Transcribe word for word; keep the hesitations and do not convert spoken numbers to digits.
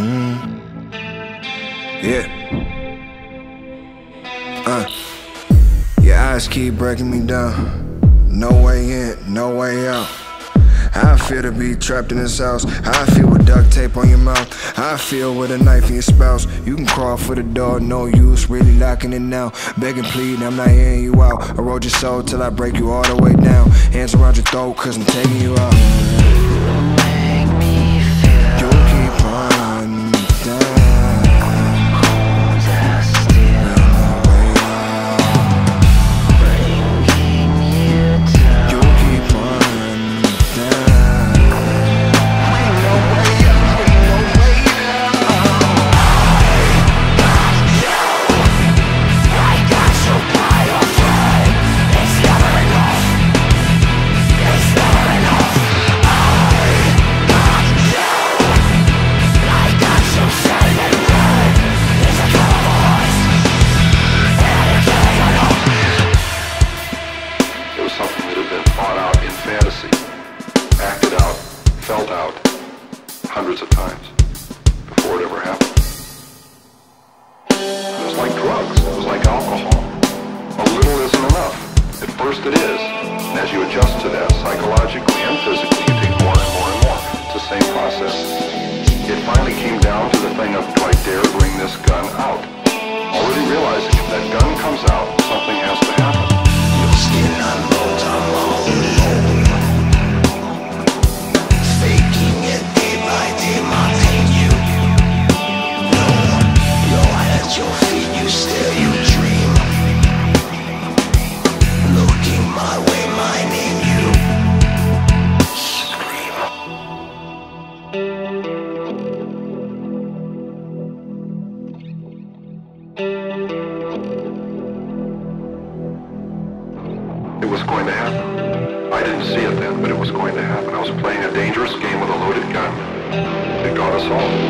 Mm-hmm. Yeah. Uh. Your eyes keep breaking me down. No way in, no way out. How I feel to be trapped in this house. How I feel with duct tape on your mouth. How I feel with a knife in your spouse. You can crawl for the door, no use, really locking it now. Begging, pleading, I'm not hearing you out. I rode your soul till I break you all the way down. Hands around your throat, cause I'm taking you out. Make me feel. You keep on me down. Cold as steel. Breaking you down. You keep on me down. Ain't no way up, ain't no way down. I got you by your throat. It's never enough. It's never enough. I got you standing right. It's a call of voice. And you can't get up. It was something that had been thought out in fantasy, acted out, felt out, hundreds of times before it ever happened. It was like drugs. It was like alcohol. A little isn't enough. At first it is. And as you adjust to that psychologically and physically, you take more and more and more. It's the same process. It finally came down to the thing of, do I dare bring this gun out? Already realizing if that gun comes out, something has to happen. Your skin unfolds alone. Faking it day by day, mounting you. No one. Your hands, your feet, you stare, you dream. Looking my way, mining you. Scream. It was going to happen. I didn't see it then, but it was going to happen. I was playing a dangerous game with a loaded gun. It got us all.